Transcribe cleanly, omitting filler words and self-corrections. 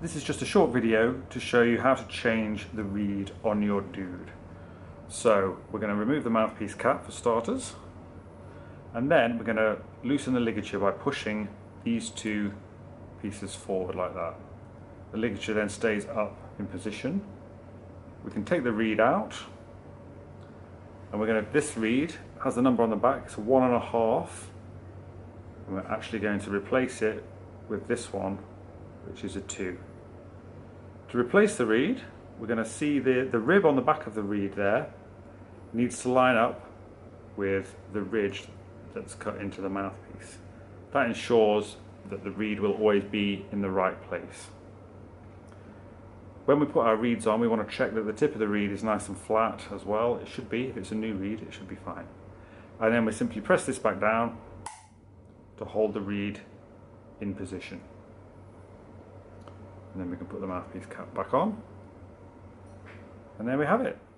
This is just a short video to show you how to change the reed on your DooD. So we're going to remove the mouthpiece cap for starters, and then we're going to loosen the ligature by pushing these two pieces forward like that. The ligature then stays up in position. We can take the reed out, and we're going to, this reed has the number on the back, it's 1.5, and we're actually going to replace it with this one, which is a 2. To replace the reed, we're going to see the rib on the back of the reed there needs to line up with the ridge that's cut into the mouthpiece. That ensures that the reed will always be in the right place. When we put our reeds on, we want to check that the tip of the reed is nice and flat as well. It should be. If it's a new reed, it should be fine. And then we simply press this back down to hold the reed in position. And then we can put the mouthpiece cap back on. And there we have it.